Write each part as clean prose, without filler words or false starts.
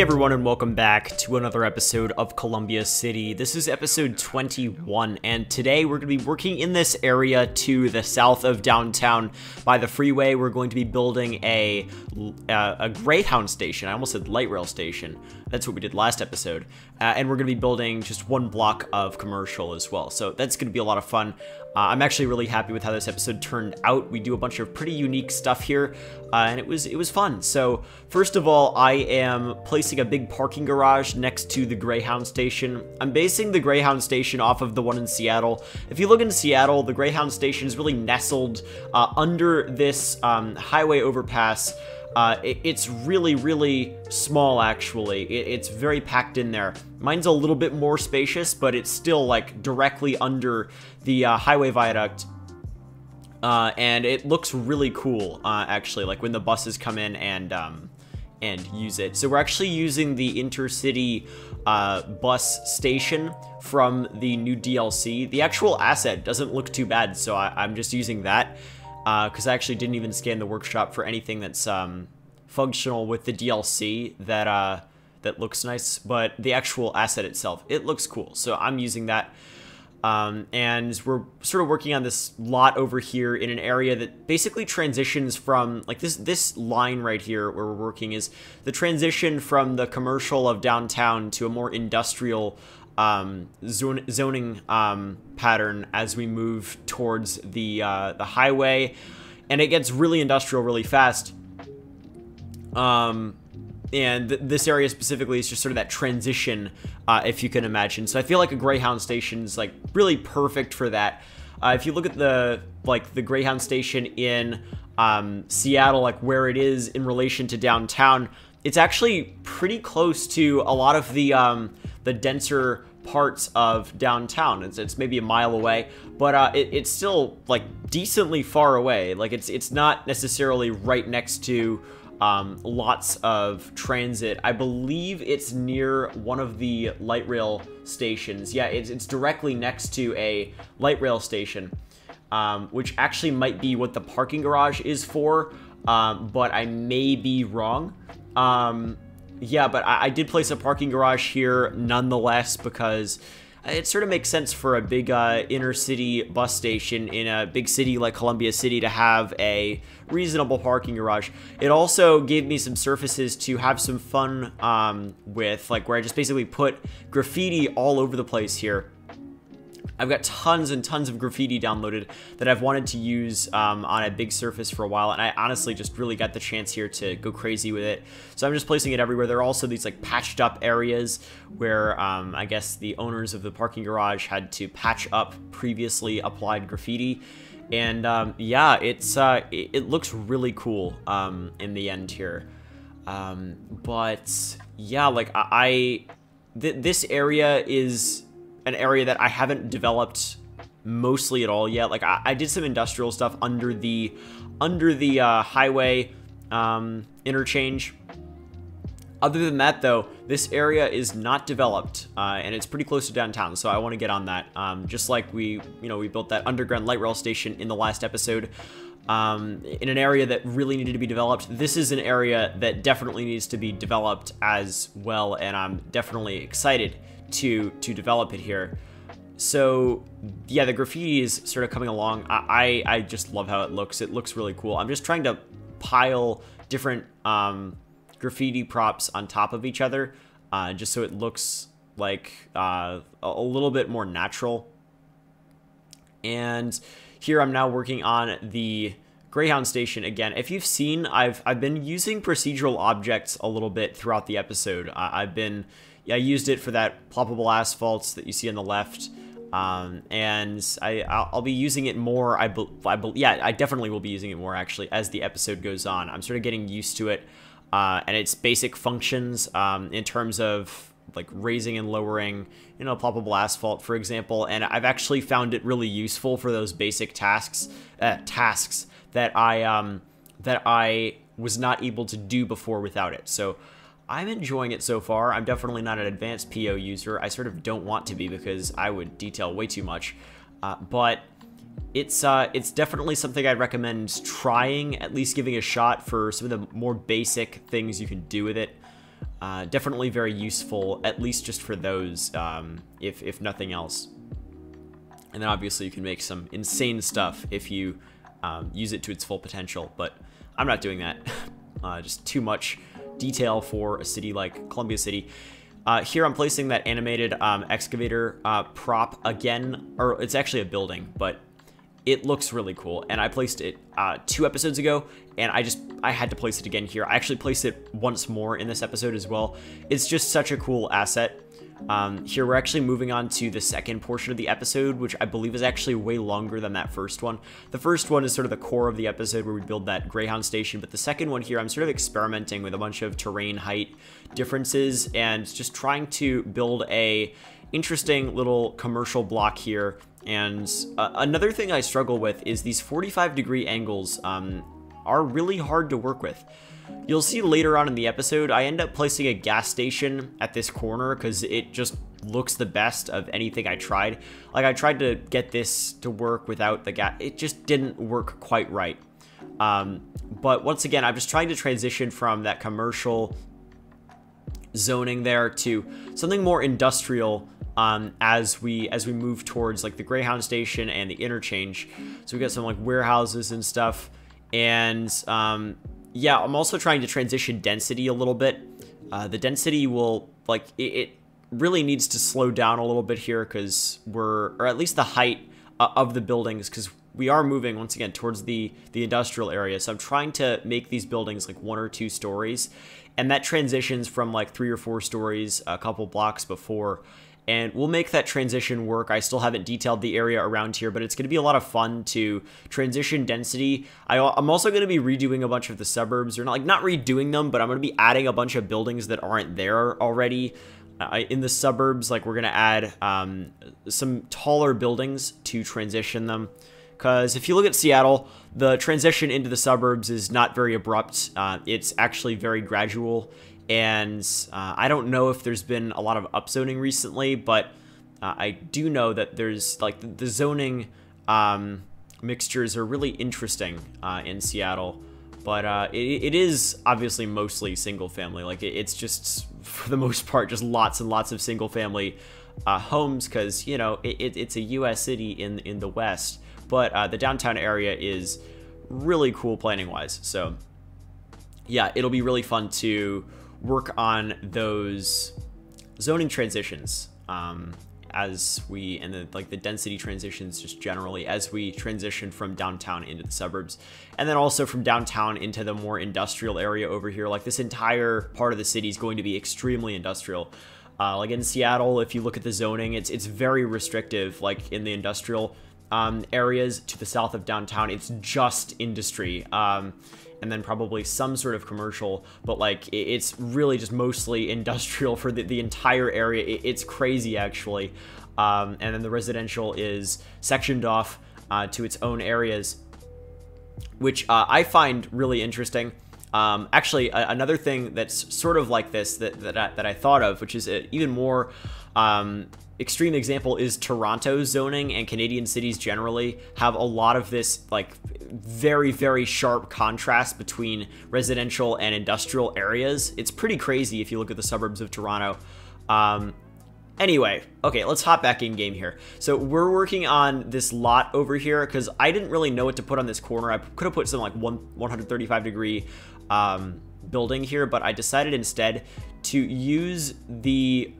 Hey everyone, and welcome back to another episode of Columbia City. This is episode 21, and today we're going to be working in this area to the south of downtown by the freeway. We're going to be building a Greyhound station. I almost said light rail station. That's what we did last episode. And we're going to be building just one block of commercial as well. So that's going to be a lot of fun. I'm actually really happy with how this episode turned out. We do a bunch of pretty unique stuff here, and it was fun. So first of all, I am placing a big parking garage next to the Greyhound station. I'm basing the Greyhound station off of the one in Seattle. If you look in Seattle, the Greyhound station is really nestled under this highway overpass. It's really, really small, actually. It's very packed in there. Mine's a little bit more spacious, but it's still, like, directly under the highway viaduct. And it looks really cool, actually, like, when the buses come in and use it. So we're actually using the intercity bus station from the new DLC. The actual asset doesn't look too bad, so I'm just using that. Because I actually didn't even scan the workshop for anything that's functional with the DLC that looks nice, but the actual asset itself, it looks cool, so I'm using that. And we're sort of working on this lot over here in an area that basically transitions from, like, this line right here where we're working is the transition from the commercial of downtown to a more industrial zoning pattern as we move towards the highway, and it gets really industrial really fast. And this area specifically is just sort of that transition, if you can imagine. So I feel like a Greyhound station is, like, really perfect for that. If you look at the Greyhound station in Seattle, like where it is in relation to downtown, it's actually pretty close to a lot of the denser parts of downtown. It's maybe a mile away, but it's still, like, decently far away. Like, it's not necessarily right next to lots of transit. I believe it's near one of the light rail stations. Yeah, it's directly next to a light rail station, which actually might be what the parking garage is for, but I may be wrong. Yeah, but I did place a parking garage here nonetheless because it sort of makes sense for a big inner city bus station in a big city like Columbia City to have a reasonable parking garage. It also gave me some surfaces to have some fun with, like where I just basically put graffiti all over the place here. I've got tons and tons of graffiti downloaded that I've wanted to use on a big surface for a while, and I honestly just really got the chance here to go crazy with it. So I'm just placing it everywhere. There are also these, like, patched up areas where I guess the owners of the parking garage had to patch up previously applied graffiti. And yeah, it looks really cool in the end here. But yeah, like this area is an area that I haven't developed mostly at all yet. Like I did some industrial stuff under the highway interchange. Other than that, though, this area is not developed, and it's pretty close to downtown, so I want to get on that. Just like we built that underground light rail station in the last episode, in an area that really needed to be developed. This is an area that definitely needs to be developed as well, and I'm definitely excited to develop it here. So yeah, the graffiti is sort of coming along. I just love how it looks. It looks really cool. I'm just trying to pile different graffiti props on top of each other, just so it looks like a little bit more natural. And here I'm now working on the Greyhound station again. If you've seen, I've been using procedural objects a little bit throughout the episode. I used it for that ploppable asphalts that you see on the left, and I'll be using it more. Yeah, I definitely will be using it more, actually, as the episode goes on. I'm sort of getting used to it, and its basic functions in terms of, like, raising and lowering, you know, ploppable asphalt, for example. And I've actually found it really useful for those basic tasks that I was not able to do before without it. So I'm enjoying it so far. I'm definitely not an advanced PO user. I sort of don't want to be because I would detail way too much. But it's definitely something I'd recommend trying, at least giving a shot for some of the more basic things you can do with it. Definitely very useful, at least just for those, if nothing else. And then obviously you can make some insane stuff if you use it to its full potential, but I'm not doing that. Just too much detail for a city like Columbia City. Here I'm placing that animated excavator prop again, or it's actually a building, but it looks really cool. And I placed it 2 episodes ago, and I had to place it again here. I actually placed it once more in this episode as well. It's just such a cool asset. Here we're actually moving on to the second portion of the episode, which I believe is actually way longer than that first one. The first one is sort of the core of the episode where we build that Greyhound station, but the second one here, I'm sort of experimenting with a bunch of terrain height differences and just trying to build a interesting little commercial block here. And another thing I struggle with is these 45-degree angles are really hard to work with. You'll see later on in the episode, I end up placing a gas station at this corner because it just looks the best of anything I tried. Like, I tried to get this to work without the gas. It just didn't work quite right. But once again, I'm just trying to transition from that commercial zoning there to something more industrial as we move towards like the Greyhound station and the interchange. So we got some like warehouses and stuff. And yeah, I'm also trying to transition density a little bit. The density will, like, it really needs to slow down a little bit here because we're, or at least the height of the buildings, because we are moving once again towards the industrial area. So I'm trying to make these buildings like 1 or 2 stories, and that transitions from like 3 or 4 stories a couple blocks before. And we'll make that transition work. I still haven't detailed the area around here, but it's going to be a lot of fun to transition density. I'm also going to be redoing a bunch of the suburbs, or not redoing them, but I'm going to be adding a bunch of buildings that aren't there already. In the suburbs, like, we're going to add some taller buildings to transition them. Because if you look at Seattle, the transition into the suburbs is not very abrupt. It's actually very gradual. And I don't know if there's been a lot of upzoning recently, but I do know that there's, like, the zoning mixtures are really interesting in Seattle. But it is obviously mostly single family. Like, it's just, for the most part, just lots and lots of single family homes, because, you know, it's a U.S. city in the West. But the downtown area is really cool planning-wise. So, yeah, it'll be really fun to work on those zoning transitions the density transitions just generally as we transition from downtown into the suburbs, and then also from downtown into the more industrial area over here. Like, this entire part of the city is going to be extremely industrial. Like in Seattle, if you look at the zoning, it's very restrictive. Like, in the industrial areas to the south of downtown, it's just industry. And then probably some sort of commercial, but like, it's really just mostly industrial for the entire area. It's crazy, actually. And then the residential is sectioned off to its own areas, which I find really interesting. Actually, another thing that's sort of like this that I thought of, which is an even more extreme example, is Toronto's zoning, and Canadian cities generally have a lot of this, like, very, very sharp contrast between residential and industrial areas. It's pretty crazy if you look at the suburbs of Toronto. Anyway, okay, let's hop back in game here. So we're working on this lot over here because I didn't really know what to put on this corner. I could have put some like 135-degree building here, but I decided instead to use the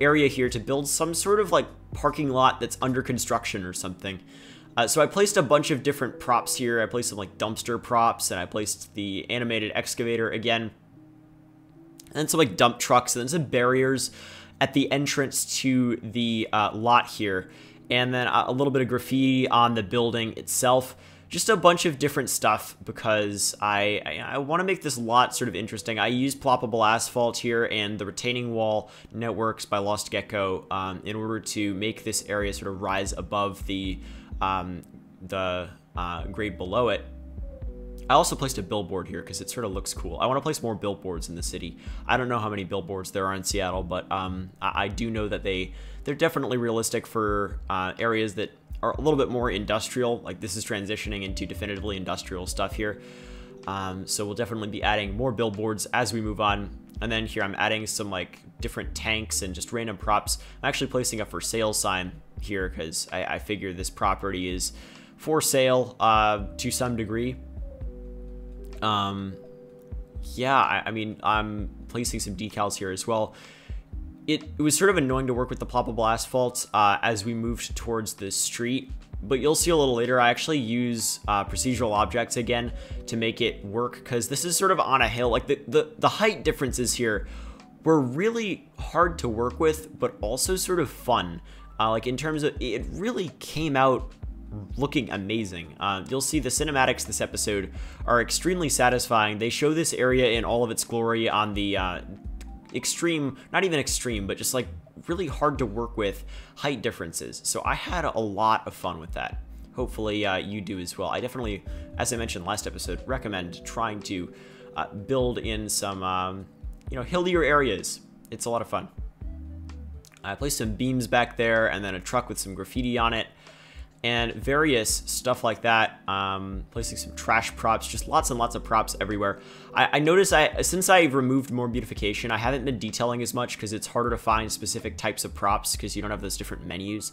area here to build some sort of like parking lot that's under construction or something. So I placed a bunch of different props here. I placed some like dumpster props, and I placed the animated excavator again, and then some like dump trucks, and then some barriers at the entrance to the lot here, and then a little bit of graffiti on the building itself. Just a bunch of different stuff because I want to make this lot sort of interesting. I use ploppable asphalt here and the retaining wall networks by Lost Gecko in order to make this area sort of rise above the grade below it. I also placed a billboard here because it sort of looks cool. I want to place more billboards in the city. I don't know how many billboards there are in Seattle, but I do know that they're definitely realistic for areas that are a little bit more industrial. Like, this is transitioning into definitively industrial stuff here. So we'll definitely be adding more billboards as we move on. And then here I'm adding some like different tanks and just random props. I'm actually placing a for sale sign here because I figure this property is for sale to some degree. Yeah, I mean, I'm placing some decals here as well. It was sort of annoying to work with the ploppable asphalt as we moved towards the street, but you'll see a little later, I actually use procedural objects again to make it work because this is sort of on a hill. Like the height differences here were really hard to work with, but also sort of fun. Like in terms of, it really came out looking amazing. You'll see the cinematics this episode are extremely satisfying. They show this area in all of its glory on the extreme, not even extreme, but just like really hard to work with height differences. So I had a lot of fun with that. Hopefully you do as well. I definitely, as I mentioned last episode, recommend trying to build in some, you know, hillier areas. It's a lot of fun. I placed some beams back there and then a truck with some graffiti on it and various stuff like that. Placing some trash props, just lots and lots of props everywhere. I noticed since I've removed more beautification, I haven't been detailing as much because it's harder to find specific types of props because you don't have those different menus.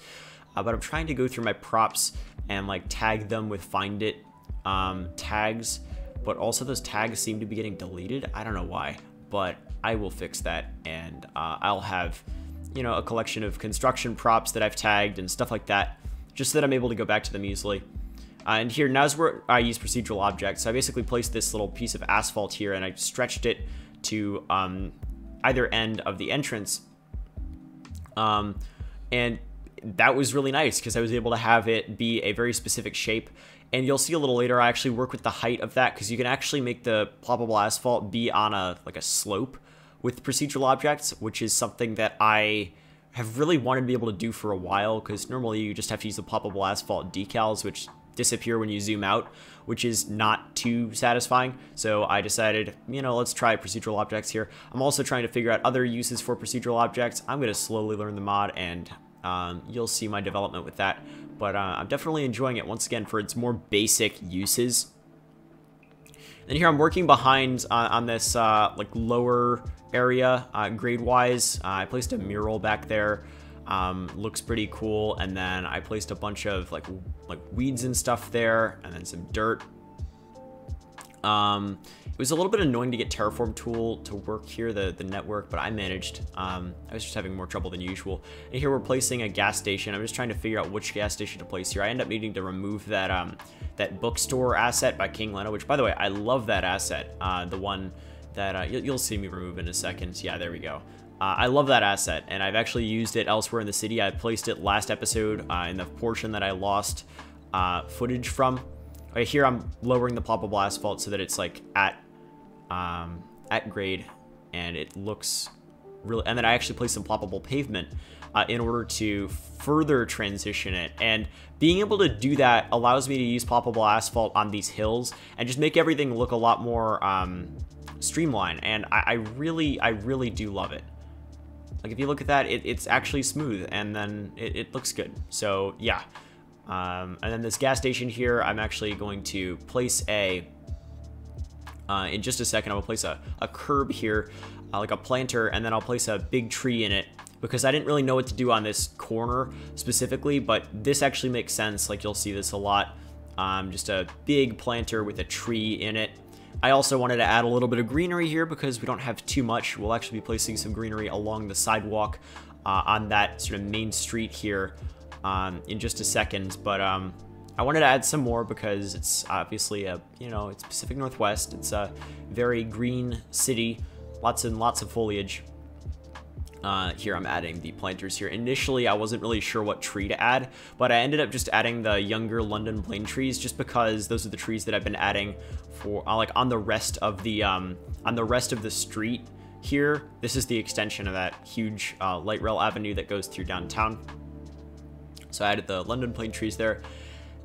But I'm trying to go through my props and like tag them with find it tags, but also those tags seem to be getting deleted. I don't know why, but I will fix that, and I'll have, you know, a collection of construction props that I've tagged and stuff like that, just so that I'm able to go back to them easily. And here, now is where I use procedural objects. So I basically placed this little piece of asphalt here and I stretched it to either end of the entrance. And that was really nice because I was able to have it be a very specific shape. And you'll see a little later, I actually work with the height of that because you can actually make the ploppable asphalt be on a like a slope with procedural objects, which is something that I have really wanted to be able to do for a while, because normally you just have to use the ploppable asphalt decals, which disappear when you zoom out, which is not too satisfying. So I decided, you know, let's try procedural objects here. I'm also trying to figure out other uses for procedural objects. I'm going to slowly learn the mod, and you'll see my development with that. But I'm definitely enjoying it, once again, for its more basic uses. And here I'm working behind on this like lower area grade-wise. I placed a mural back there, looks pretty cool. And then I placed a bunch of like weeds and stuff there, and then some dirt. It was a little bit annoying to get Terraform tool to work here, the network, but I managed. I was just having more trouble than usual. And here we're placing a gas station. I'm just trying to figure out which gas station to place here. I end up needing to remove that that bookstore asset by King Leno, which, by the way, I love that asset. The one that you'll see me remove in a second. Yeah, there we go. I love that asset, and I've actually used it elsewhere in the city. I placed it last episode in the portion that I lost footage from. Right here, I'm lowering the ploppable asphalt so that it's like at grade, and it looks really. And then I actually placed some ploppable pavement in order to further transition it. And being able to do that allows me to use ploppable asphalt on these hills and just make everything look a lot more streamlined. And I really do love it. Like if you look at that, it's actually smooth, and then it looks good. So yeah. And then this gas station here, I'm actually going to place in just a second, I'll place a curb here, like a planter, and then I'll place a big tree in it because I didn't really know what to do on this corner specifically, but this actually makes sense. Like you'll see this a lot, just a big planter with a tree in it. I also wanted to add a little bit of greenery here because we don't have too much. We'll actually be placing some greenery along the sidewalk on that sort of main street here. In just a second, but I wanted to add some more because it's obviously a, you know, it's Pacific Northwest. It's a very green city, lots and lots of foliage. Here I'm adding the planters here. Initially, I wasn't really sure what tree to add, but I ended up just adding the younger London plane trees just because those are the trees that I've been adding for like on the rest of the street here. This is the extension of that huge light rail avenue that goes through downtown. So I added the London plane trees there.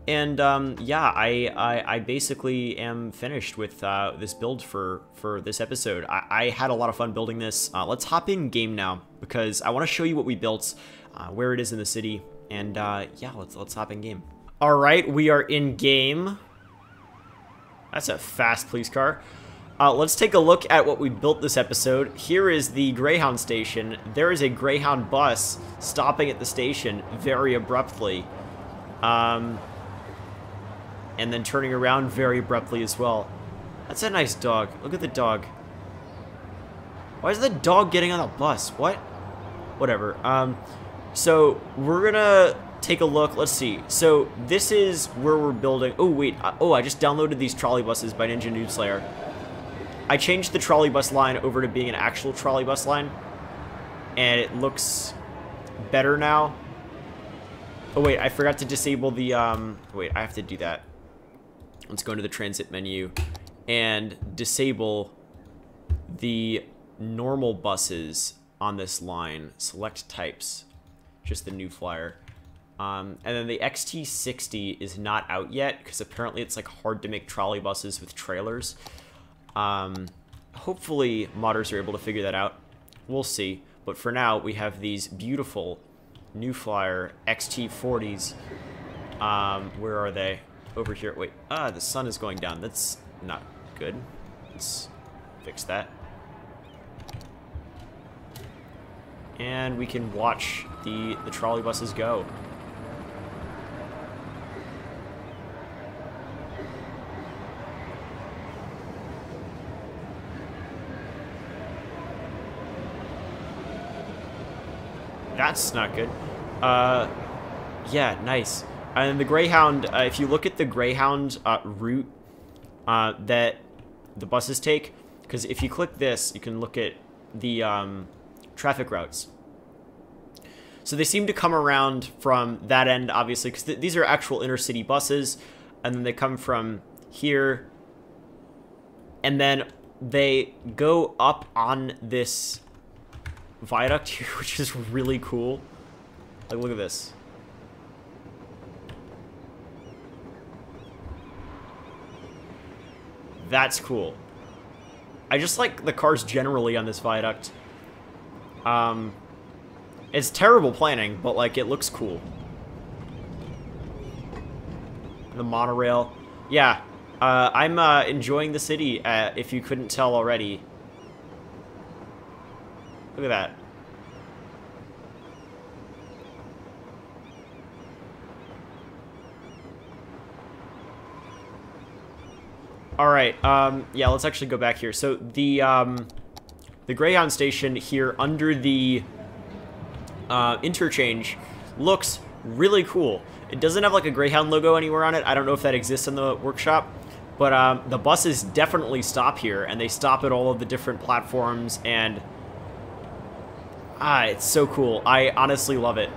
And yeah, I basically am finished with this build for this episode. I had a lot of fun building this. Let's hop in game now because I want to show you what we built, where it is in the city. And yeah, let's hop in game. All right, we are in game. That's a fast police car. Let's take a look at what we built this episode. Here is the Greyhound station. There is a Greyhound bus stopping at the station very abruptly. And then turning around very abruptly as well. That's a nice dog. Look at the dog. Why is the dog getting on the bus? What? Whatever. So we're gonna take a look. Let's see. So this is where we're building. Oh, wait. Oh, I just downloaded these trolley buses by Ninja Nudeslayer. I changed the trolley bus line over to being an actual trolley bus line, and it looks better now. Oh wait, I forgot to disable the, wait, I have to do that. Let's go into the transit menu and disable the normal buses on this line. Select types, just the new flyer. And then the XT60 is not out yet because apparently it's like hard to make trolley buses with trailers. Hopefully modders are able to figure that out. We'll see. But for now, we have these beautiful new flyer XT40s. Where are they? Over here. Wait. Ah, the sun is going down. That's not good. Let's fix that. And we can watch the trolley buses go. That's not good. Yeah, nice. And the Greyhound, if you look at the Greyhound route that the buses take, because if you click this, you can look at the traffic routes. So they seem to come around from that end, obviously, because these are actual inner city buses, and then they come from here, and then they go up on this viaduct here, which is really cool. Like, look at this. That's cool. I just like the cars generally on this viaduct. It's terrible planning, but like it looks cool. The monorail. Yeah, I'm enjoying the city, if you couldn't tell already. Look at that. Alright, yeah, let's actually go back here. So the Greyhound station here under the interchange looks really cool. It doesn't have like a Greyhound logo anywhere on it. I don't know if that exists in the workshop. But the buses definitely stop here, and they stop at all of the different platforms, and it's so cool. I honestly love it.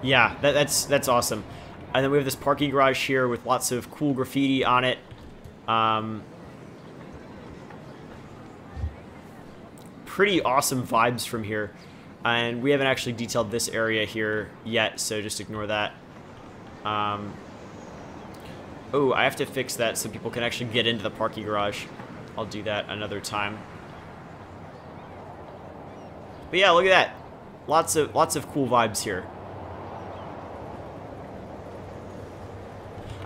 Yeah, that's awesome. And then we have this parking garage here with lots of cool graffiti on it. Pretty awesome vibes from here. And we haven't actually detailed this area here yet, so just ignore that. Oh, I have to fix that so people can actually get into the parking garage. I'll do that another time. But yeah, look at that. Lots of cool vibes here.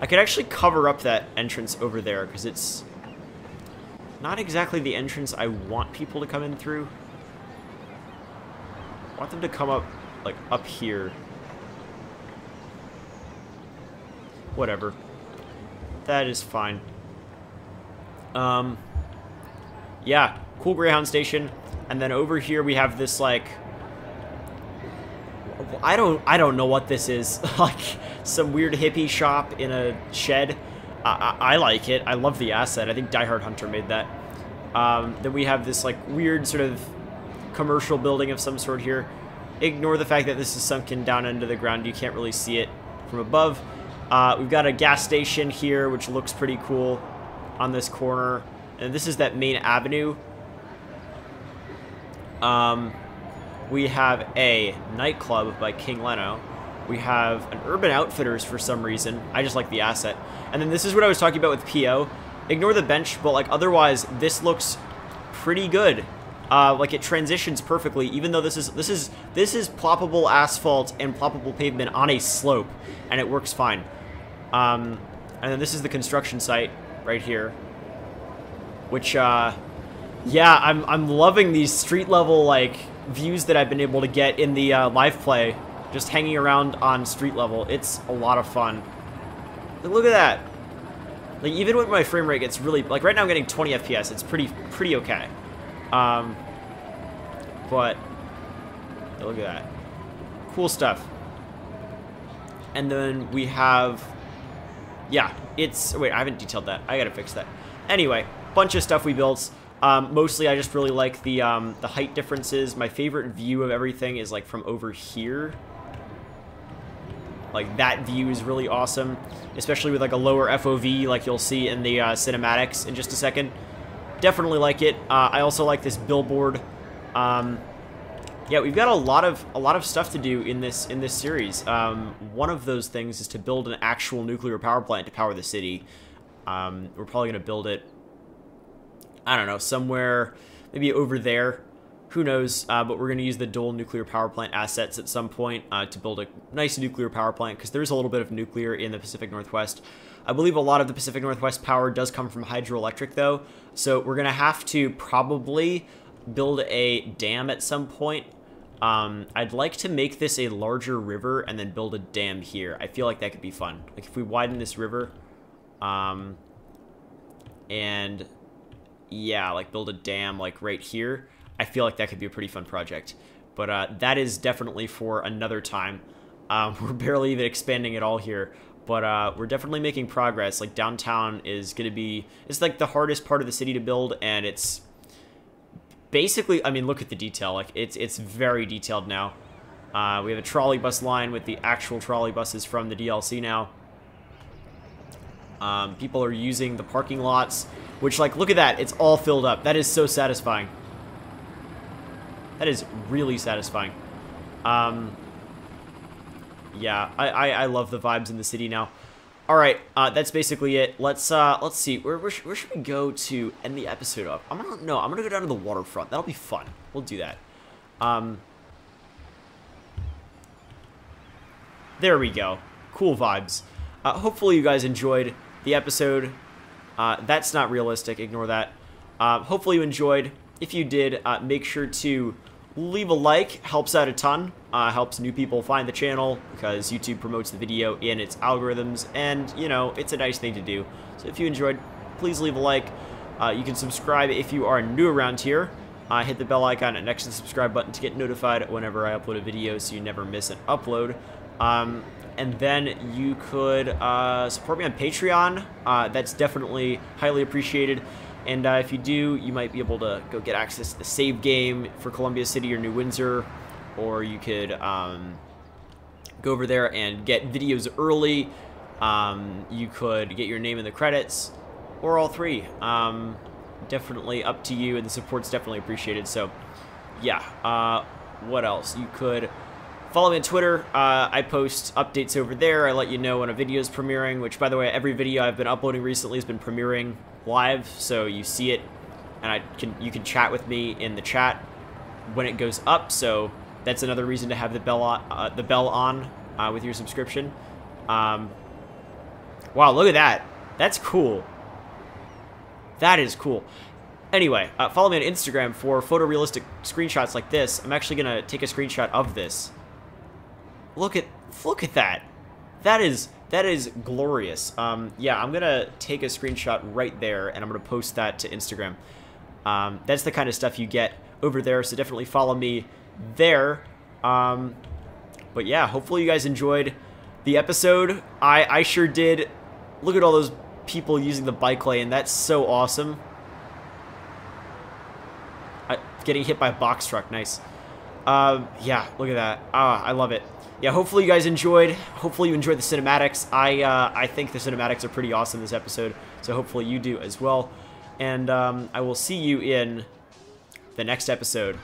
I could actually cover up that entrance over there because it's not exactly the entrance I want people to come in through. I want them to come up, like, up here. Whatever. That is fine. Yeah, cool Greyhound station, and then over here we have this, like, I don't know what this is, like some weird hippie shop in a shed. I like it. I love the asset. I think Die Hard Hunter made that. Then we have this, like, weird sort of commercial building of some sort here. Ignore the fact that this is sunken down into the ground. You can't really see it from above. We've got a gas station here, which looks pretty cool on this corner, and this is that main avenue. We have a nightclub by King Leno. We have an Urban Outfitters for some reason. I just like the asset. And then this is what I was talking about with PO. Ignore the bench, but like otherwise, this looks pretty good. Like it transitions perfectly, even though this is ploppable asphalt and ploppable pavement on a slope, and it works fine. And then this is the construction site right here. Which, yeah, I'm loving these street-level, like, views that I've been able to get in the live play. Just hanging around on street level. It's a lot of fun. Like, look at that. Like, even when my frame rate gets really... Like, right now I'm getting 20 FPS. It's pretty okay. But... Look at that. Cool stuff. And then we have... Yeah, it's... Wait, I haven't detailed that. I gotta fix that. Anyway, bunch of stuff we built. Mostly I just really like the height differences. My favorite view of everything is, like, from over here. Like, that view is really awesome. Especially with, like, a lower FOV, like you'll see in the cinematics in just a second. Definitely like it. I also like this billboard. Yeah, we've got a lot of stuff to do in this series. One of those things is to build an actual nuclear power plant to power the city. We're probably going to build it, I don't know, somewhere maybe over there. Who knows? But we're going to use the dual nuclear power plant assets at some point to build a nice nuclear power plant, because there is a little bit of nuclear in the Pacific Northwest. I believe a lot of the Pacific Northwest power does come from hydroelectric, though. So we're going to have to probably build a dam at some point. I'd like to make this a larger river and then build a dam here. I feel like that could be fun. Like, if we widen this river, and yeah, like, build a dam, like, right here, I feel like that could be a pretty fun project. But that is definitely for another time. We're barely even expanding at all here. But we're definitely making progress. Like, downtown is going to be... It's, like, the hardest part of the city to build, and it's... Basically, I mean, look at the detail. Like, it's very detailed now. We have a trolley bus line with the actual trolley buses from the DLC now. People are using the parking lots, which, like, look at that. It's all filled up. That is so satisfying. That is really satisfying. Yeah, I love the vibes in the city now. All right, that's basically it. Let's see, where should we go to end the episode up? I'm gonna go down to the waterfront. That'll be fun. We'll do that. There we go. Cool vibes. Hopefully you guys enjoyed the episode. That's not realistic. Ignore that. Hopefully you enjoyed. If you did, make sure to leave a like. Helps out a ton. Helps new people find the channel, because YouTube promotes the video in its algorithms, and, you know, it's a nice thing to do. So if you enjoyed, please leave a like. You can subscribe if you are new around here. Hit the bell icon and next to the subscribe button to get notified whenever I upload a video, so you never miss an upload. And then you could support me on Patreon. That's definitely highly appreciated. And if you do, you might be able to go get access to the save game for Columbia City or New Windsor. Or you could go over there and get videos early. You could get your name in the credits, or all three. Definitely up to you, and the support's definitely appreciated. So, yeah. What else? You could follow me on Twitter. I post updates over there. I let you know when a video is premiering, which, by the way, every video I've been uploading recently has been premiering live, so you see it, and you can chat with me in the chat when it goes up. So that's another reason to have the bell on, with your subscription. Wow, look at that. That's cool. That is cool. Anyway, follow me on Instagram for photorealistic screenshots like this. I'm actually gonna take a screenshot of this. Look at that. That is glorious. Yeah, I'm gonna take a screenshot right there, and I'm gonna post that to Instagram. That's the kind of stuff you get over there, so definitely follow me there. But yeah, hopefully you guys enjoyed the episode. I sure did. Look at all those people using the bike lane. That's so awesome. Getting hit by a box truck, nice. Yeah, look at that. I love it. Yeah, hopefully you guys enjoyed. Hopefully you enjoyed the cinematics. I think the cinematics are pretty awesome this episode, so hopefully you do as well. And I will see you in the next episode.